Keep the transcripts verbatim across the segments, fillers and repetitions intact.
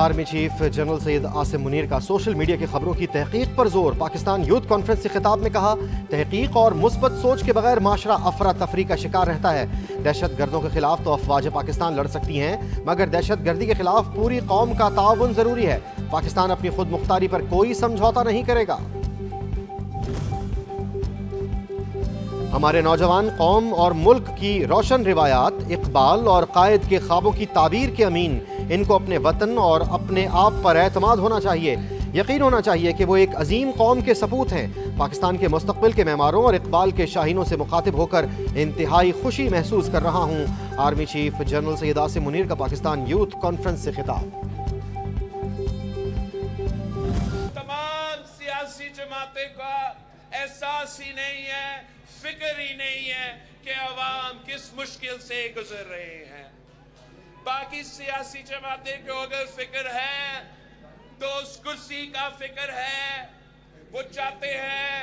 Army chief general Syed Asim Munir का social media की खबरों की तहकीक पर जोर। पाकिस्तान यूथ कॉन्फ्रेंस से खिताब में कहा, तहकीक और मुस्बत सोच के बगैर माशरा अफरा तफरी का शिकार रहता है। दहशत गर्दों के खिलाफ तो अफवाज पाकिस्तान लड़ सकती हैं, मगर दहशत गर्दी के खिलाफ पूरी कौम का ताउन जरूरी है। पाकिस्तान अपनी खुद मुख्तारी पर कोई समझौता नहीं करेगा। हमारे नौजवान कौम और मुल्क की रोशन रिवायात, इकबाल और कायद के ख्वाबों की ताबीर के अमीन, इनको अपने वतन और अपने आप पर एतमाद होना चाहिए। यकीन होना चाहिए कि वो एक अजीम कौम के सपूत हैं। पाकिस्तान के मुस्तकबिल के मेमारों और इकबाल के शाहीनों से मुखातिब होकर इंतहाई खुशी महसूस कर रहा हूँ। Army chief general Syed Asim Munir का पाकिस्तान यूथ कॉन्फ्रेंस से खिताब। तमाम सियासी जमातों का एहसास ही नहीं है, फिक्र ही नहीं है कि अवाम किस मुश्किल से गुजर रहे हैं। बाकी सियासी जमातें को अगर फिक्र है तो उस कुर्सी का फिक्र है। वो चाहते हैं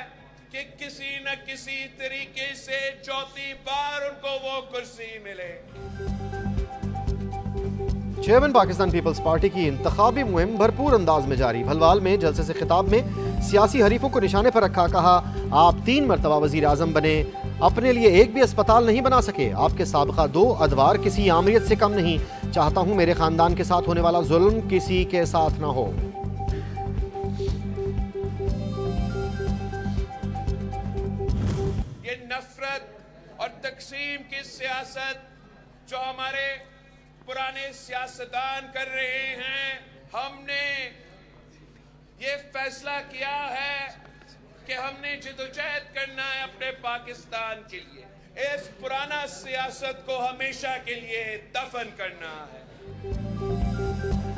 कि किसी न किसी तरीके से चौथी बार उनको वो कुर्सी मिले। चेयरमैन पाकिस्तान पीपल्स पार्टी की इंतखाबी मुहिम भरपूर अंदाज में जारी। भलवाल में जलसे से खिताब में सियासी हरीफों को निशाने पर रखा, कहा, आप तीन मरतबा वजीर आजम बने, अपने लिए एक भी अस्पताल नहीं बना सके। आपके साबका दो अदवार किसी आमरीत से कम नहीं। चाहता हूं मेरे खानदान के साथ होने वाला जुल्म किसी के साथ ना हो। ये नफरत और तकसीम की सियासत जो हमारे पुराने सियासतदान कर रहे हैं, हमने ये फैसला किया है कि हमने जिदोजहद करना है अपने पाकिस्तान के लिए। इस पुराना सियासत को हमेशा के लिए दफन करना है।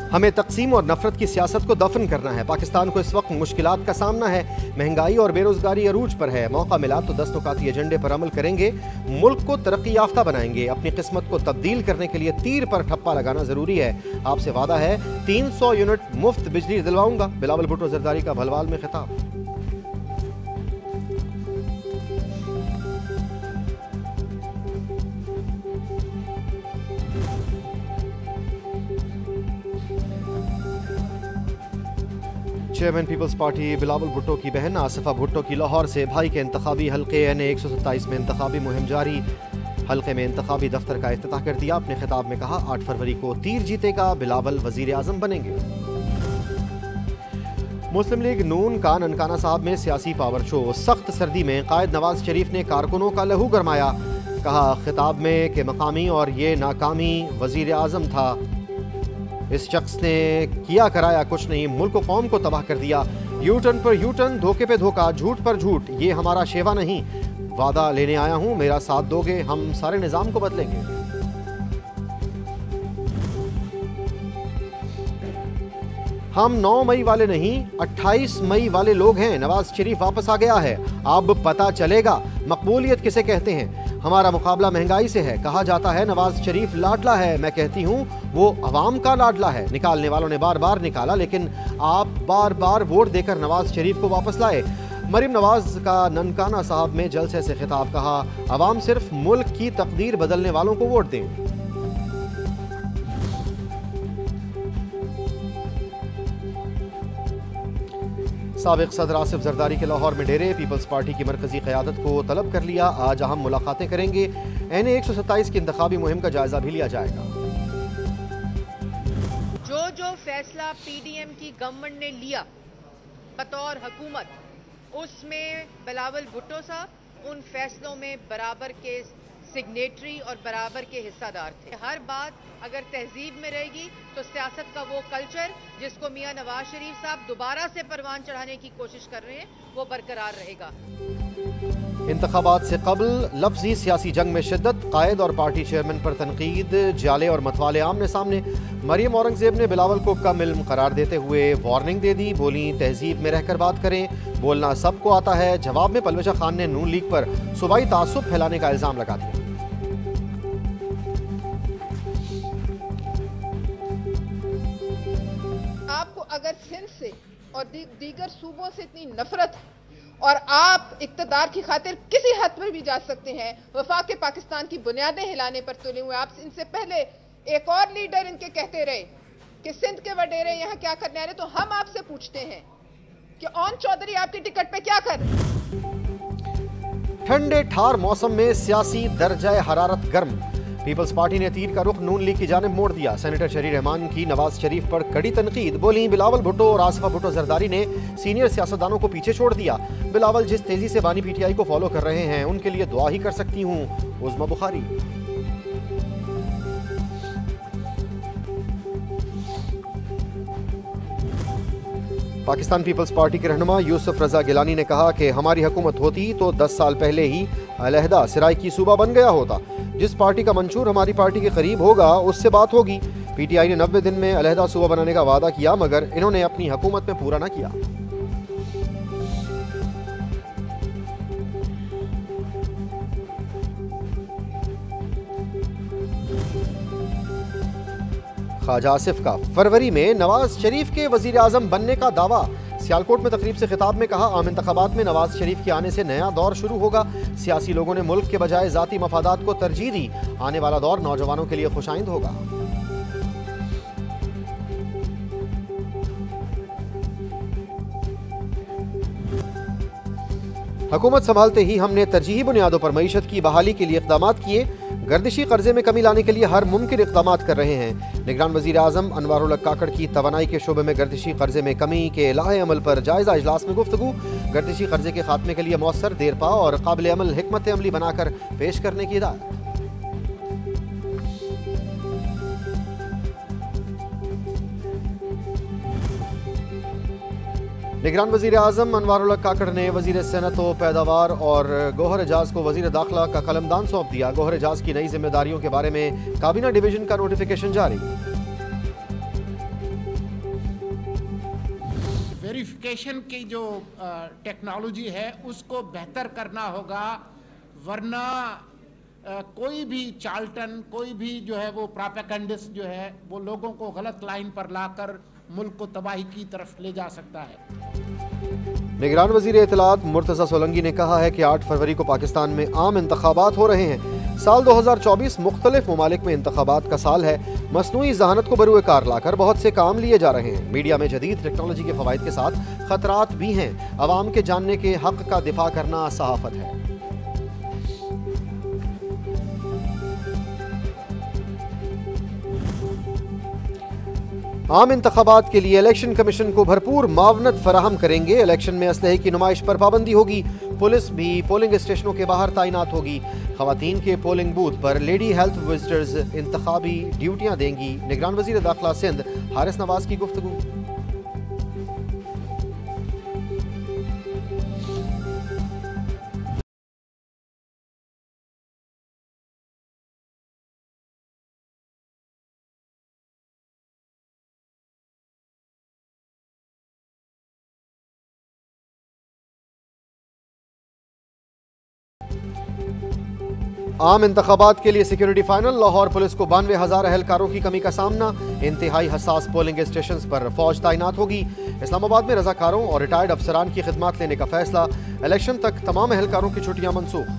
हमें तकसीम और नफरत की सियासत को दफन करना है। पाकिस्तान को इस वक्त मुश्किलात का सामना है। महंगाई और बेरोजगारी अरूज पर है। मौका मिला तो दस नुकाती एजेंडे पर अमल करेंगे, मुल्क को तरक्की याफ्ता बनाएंगे। अपनी किस्मत को तब्दील करने के लिए तीर पर ठप्पा लगाना ज़रूरी है। आपसे वादा है तीन सौ यूनिट मुफ्त बिजली दिलवाऊंगा। बिलावल भुट्टो जरदारी का भलवाल में खिताब। Chairman peoples party Bilawal Bhutto की बहन आसिफा भुट्टो की लाहौर से भाई के इंतखाबी हल्के एन ए एक सौ सत्ताईस में इंतखाबी मुहिम जारी। हल्के में इंतखाबी दफ्तर का इफ्तिताह कर दिया। अपने खिताब में कहा, आठ फरवरी को तीर जीतेगा, बिलावल वजीर आजम बनेंगे। मुस्लिम लीग नून का ननकाना साहब में सियासी पावर शो। सख्त सर्दी में कायद नवाज शरीफ ने कारकुनों का लहू गरमाया। कहा खिताब में कि मकामी और ये नाकामी वजीर आजम था। इस शख्स ने किया कराया कुछ नहीं, मुल्क को कौम को तबाह कर दिया। यूटर्न पर यूटर्न, धोखे पे धोखा, झूठ पर झूठ, ये हमारा शेवा नहीं। वादा लेने आया हूं, मेरा साथ दोगे, हम सारे निजाम को बदलेंगे। हम नौ मई वाले नहीं, अट्ठाईस मई वाले लोग हैं। नवाज शरीफ वापस आ गया है, अब पता चलेगा मकबूलियत किसे कहते हैं। हमारा मुकाबला महंगाई से है। कहा जाता है नवाज शरीफ लाडला है, मैं कहती हूँ वो अवाम का लाडला है। निकालने वालों ने बार बार निकाला, लेकिन आप बार बार वोट देकर नवाज शरीफ को वापस लाए। मरीम नवाज का ननकाना साहब में जलसे से खिताब। कहा अवाम सिर्फ मुल्क की तकदीर बदलने वालों को वोट दें। साबिक सदर आसिफ जरदारी के लाहौर में डेरे। पीपल्स पार्टी की मरकजी क़यादत को तलब कर लिया। आज अहम मुलाकातें करेंगे। एन ए एक सौ सत्ताईस की इंतखाबी मुहिम का जायजा भी लिया जाएगा। जो जो फैसला पी डी एम की गवर्नमेंट ने लिया बतौर हुकूमत, उसमें बिलावल भुट्टो साहब उन फैसलों में बराबर के सिग्नेटरी और बराबर के हिस्सादार थे। हर बात अगर तहजीब में रहेगी तो सियासत का वो कल्चर जिसको मियां नवाज शरीफ साहब दोबारा से परवान चढ़ाने की कोशिश कर रहे हैं, वो बरकरार रहेगा। इंतखाबात से कबल लफ्जी सियासी जंग में शिद्दत। कायद और पार्टी चेयरमैन पर तनकीद, जाले और मतवाले आमने सामने। मरियम औरंगजेब ने बिलावल को कम इल्म करार देते हुए वार्निंग दे दी। बोली तहजीब में रहकर बात करें, बोलना सबको आता है। जवाब में पलवशा खान ने नून लीग पर सूबाई तासुब फैलाने का इल्ज़ाम लगा दिया। आपको अगर सिंध से और दी, दीगर सूबों से इतनी नफरत है और आप इक्तदार की खातिर किसी हद पर भी जा सकते हैं। वफाक के पाकिस्तान की बुनियादें हिलाने पर तुले हुए आप। इनसे पहले एक और लीडर इनके कहते रहे कि सिंध के वडेरे यहाँ क्या करने आ रहे, तो हम आपसे पूछते हैं कि ऑन चौधरी आपकी टिकट पे क्या कर रहे। ठंडे ठार मौसम में सियासी दर्जा हरारत गर्म, पीपल्स पार्टी ने तीर का रुख नून लीग की जानिब मोड़ दिया। सेनेटर शेरी रहमान की नवाज शरीफ पर कड़ी तनकीद, बोली बिलावल भुट्टो और आसिफ भुट्टो जरदारी ने सीनियर सियासतदानों को पीछे छोड़ दिया। बिलावल जिस तेजी से बानी पीटीआई को फॉलो कर रहे हैं उनके लिए दुआ ही कर सकती हूँ। उज़्मा बुखारी। पाकिस्तान पीपल्स पार्टी के रहनुमा यूसुफ रजा गिलानी ने कहा कि हमारी हुकूमत होती तो दस साल पहले ही अलहदा सराय की सूबा बन गया होता। जिस पार्टी का मंशूर हमारी पार्टी के करीब होगा उससे बात होगी। पीटीआई ने नब्बे दिन में अलहदा सूबा बनाने का वादा किया मगर इन्होंने अपनी हुकूमत में पूरा ना किया। ख्वाजा आसिफ का फरवरी में नवाज शरीफ के वजीर आजम बनने का दावा। सियालकोट में तकरीब से खिताब में कहा, आम इंतखाबात में नवाज शरीफ के आने से नया दौर शुरू होगा। सियासी लोगों ने मुल्क के बजाय जाती मफादात को तरजीह दी, आने वाला दौर नौजवानों के लिए खुशाइंद होगा। हुकूमत संभालते ही हमने तरजीही बुनियादों पर मईशत की बहाली के लिए इकदाम किए। गर्दिशी कर्जे में कमी लाने के लिए हर मुमकिन इकदाम कर रहे हैं। निगरान वजीर आजम अनवारुल हक काकड़ की तवानाई के शोबे में गर्दिशी कर्जे में कमी के लाहे अमल पर जायजा इजलास में गुफ्तगू। गर्दिशी कर्जे के खात्मे के लिए मौसर, देरपा और काबिल अमल हिकमत अमली बनाकर पेश करने की हिदायत। निगरान वजीर आजम अनवारुल हक काकड़ ने वजीर सेहत व पैदावार और गौहर एजाज को वजीर दाखिला का कलमदान सौंप दिया। गौहर एजाज की नई जिम्मेदारियों के बारे में काबीना डिवीजन का नोटिफिकेशन जारी। वेरिफिकेशन की जो टेक्नोलॉजी है उसको बेहतर करना होगा, वरना कोई भी चार्ल्टन, कोई भी जो है वो प्रोपेगेंडिस्ट जो है वो लोगों को गलत लाइन पर लाकर मुल्क को तबाही की तरफ ले जा सकता है। निगरान वजीर इत्तलात मुर्तजा सोलंगी ने कहा है कि आठ फरवरी को पाकिस्तान में आम इंतखाबात हो रहे हैं। साल दो हज़ार चौबीस मुख्तलिफ ममालिक में इंतखाबात का साल है। मसनूई जहानत को बरूए कार लाकर बहुत से काम लिए जा रहे हैं। मीडिया में जदीद टेक्नोलॉजी के फवायद के साथ खतरात भी हैं। आवाम के जानने के हक का दिफा करना सहाफत है। आम इंतखाबात के लिए इलेक्शन कमीशन को भरपूर मावनत फराहम करेंगे। इलेक्शन में असलहे की नुमाइश पर पाबंदी होगी। पुलिस भी पोलिंग स्टेशनों के बाहर तैनात होगी। खवातीन के पोलिंग बूथ पर लेडी हेल्थ विजिटर्स इंतखाबी ड्यूटियां देंगी। निगरान वजीर दाखिला सिंध हारिस नवाज की गुफ्तगू। आम इंतखाबात के लिए सिक्योरिटी फाइनल, लाहौर पुलिस को बानवे हजार अहलकारों की कमी का सामना। इंतहाई हसास पोलिंग स्टेशन पर फौज तैनात होगी। इस्लामाबाद में रजाकारों और रिटायर्ड अफसरान की खिदमत लेने का फैसला। इलेक्शन तक तमाम अहलकारों की छुट्टियां मनसूख।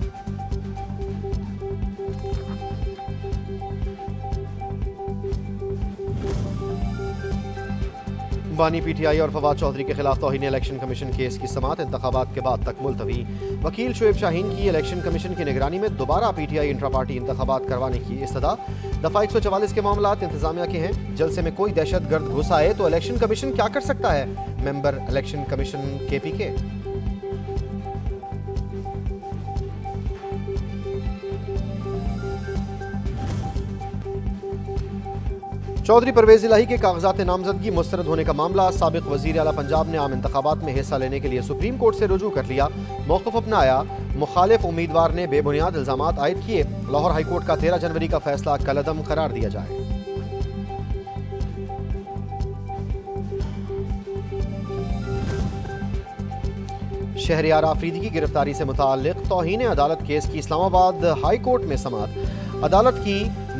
बानी पीटीआई और फवाद चौधरी के खिलाफ तौहीन इलेक्शन कमीशन केस की समात इंतखाबात के बाद तक मुलतवी। वकील शुएब शाहीन की इलेक्शन कमीशन की निगरानी में दोबारा पीटीआई इंट्रा पार्टी इंतखाबात करवाने की इस्तदा। दफा एक सौ चवालीस के मामला इंतजामिया के हैं। जलसे में कोई दहशत गर्द घुस आए तो इलेक्शन कमीशन क्या कर सकता है। Member election commission K P K Chaudhry Pervez Elahi के कागजात नामजदगी मुस्तरद होने का मामला। साबिक वजीर आला पंजाब ने आम इंतखाबात में हिस्सा लेने के लिए सुप्रीम कोर्ट से रुजू कर लिया। मौक़िफ़ अपनाया मुखालिफ उम्मीदवार ने बेबुनियाद इल्ज़ाम आयद किए। लाहौर हाईकोर्ट का तेरह जनवरी का फैसला कलअदम करार दिया जाए। शहरयार आफरीदी की गिरफ्तारी से मुतालिक तौहीन अदालत केस की इस्लामाबाद हाईकोर्ट में समात। अदालत की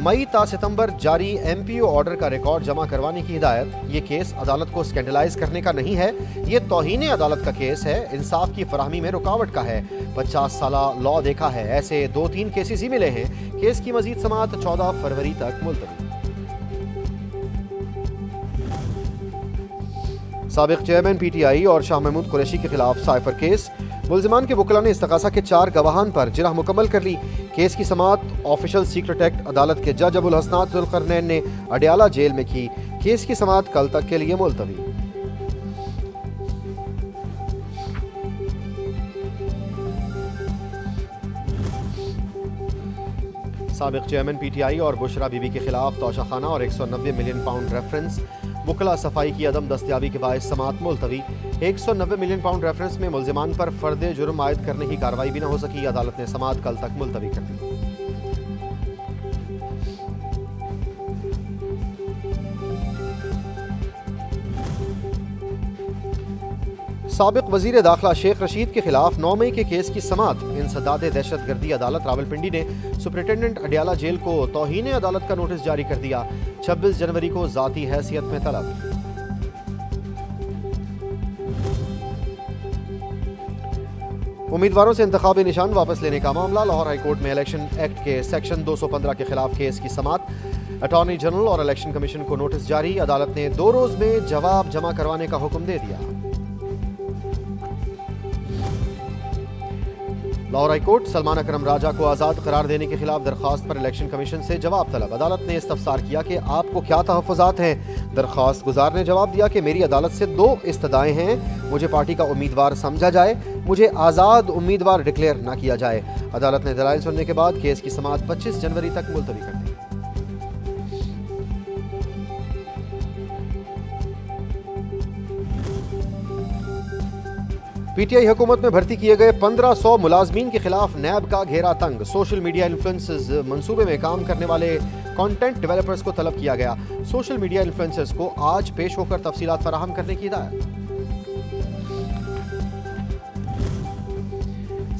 मई ता सितंबर जारी एमपीओ ऑर्डर का रिकॉर्ड जमा करवाने की हिदायत। ये केस अदालत को स्कैंडलाइज करने का नहीं है, ये तौहीन अदालत का केस है, इंसाफ की फराहमी में रुकावट का है। पचास साल लॉ देखा है, ऐसे दो तीन केसेस ही मिले हैं। केस की मजीद समात चौदह फरवरी तक मुलतवी। साबिक चेयरमैन पी टी आई और शाह महमूद कुरैशी के खिलाफ साइफर केस। मुलजमान के वकला ने इस्तगासा के चार गवाहान पर जिरह मुकम्मल कर ली। केस की समात ऑफिशियल सीक्रेट एक्ट अदालत के जज अबुल हसनात ज़ुल्कर्नैन ने अडियाला जेल में की। केस की समात कल तक के लिए मुलतवी। साबिक चेयरमैन पी टी आई और बुशरा बीबी के खिलाफ तोशाखाना और एक सौ नब्बे मिलियन पाउंड रेफरेंस। वकला सफाई की अदम दस्तियाबी के बायस समात मुलतवी। एक सौ नब्बे मिलियन पाउंड रेफरेंस में मुलजमान पर फर्द जुर्म आयद करने की कार्रवाई भी न हो सकी। अदालत ने समात कल तक मुलतवी कर दी। साबिक वजीर दाखिला शेख रशीद के खिलाफ नौ मई के केस की समात। इंसदाद दहशतगर्दी अदालत रावलपिंडी ने सुप्रिटेंडेंट अडियाला जेल को तौहीन अदालत का नोटिस जारी कर दिया। छब्बीस जनवरी को जाती हैसियत में तलब। उम्मीदवारों से इंतखाबी निशान वापस लेने का मामला। लाहौर हाईकोर्ट में इलेक्शन एक्ट के सेक्शन दो सौ पंद्रह के खिलाफ केस की समात। अटॉर्नी जनरल और इलेक्शन कमीशन को नोटिस जारी। अदालत ने दो रोज में जवाब जमा करवाने का हुक्म दे दिया। लाहौर हाईकोर्ट सलमान अकरम राजा को आज़ाद करार देने के खिलाफ दरख्वास्त पर इलेक्शन कमीशन से जवाब तलब। अदालत ने इस्तफसार किया कि आपको क्या तहफ़्फ़ुज़ात हैं। दरख्वास्त गुजार ने जवाब दिया कि मेरी अदालत से दो इस्तदाएँ हैं। मुझे पार्टी का उम्मीदवार समझा जाए, मुझे आज़ाद उम्मीदवार डिक्लेयर ना किया जाए। अदालत ने दलाइल सुनने के बाद केस की समाअत पच्चीस जनवरी तक मुलतवी कर दी। पी टी आई हुकूमत में भर्ती किए गए पंद्रह सौ मुलाजमीन के खिलाफ नैब का घेरा तंग। सोशल मीडिया इन्फ्लुएंसर्स मनसूबे में काम करने वाले कंटेंट डेवलपर्स को तलब किया गया। सोशल मीडिया इन्फ्लुएंसर्स को आज पेश होकर तफसीलात फराहम करने की हिदायत।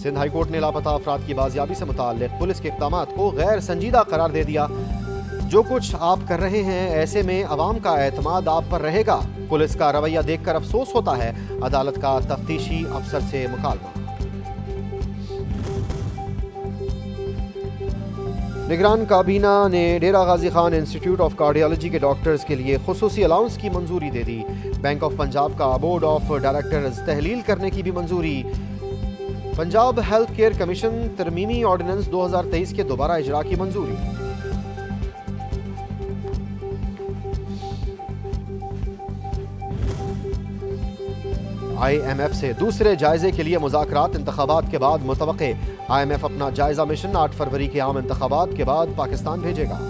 सिंध हाईकोर्ट ने लापता अफराद की बाजियाबी से मुताल्लिक़ पुलिस के इक़दामात को गैर संजीदा करार दे दिया। जो कुछ आप कर रहे हैं ऐसे में अवाम का एतमाद आप पर रहेगा। पुलिस का रवैया देखकर अफसोस होता है। अदालत का तफ्तीशी अफसर से मुकालमा। निगरान काबीना ने Dera Ghazi Khan institute of cardiology के डॉक्टर्स के लिए खुसूसी अलाउंस की मंजूरी दे दी। बैंक ऑफ पंजाब का बोर्ड ऑफ डायरेक्टर्स तहलील करने की भी मंजूरी। पंजाब हेल्थ केयर कमीशन तरमीमी ऑर्डिनेंस दो हजार तेईस के दोबारा इजरा की मंजूरी। आई एम एफ से दूसरे जायजे के लिए मुज़ाकरात इंतखाबात के बाद मुतवक्के। आई एम एफ अपना जायजा मिशन आठ फरवरी के आम इंतखाबात के बाद पाकिस्तान भेजेगा।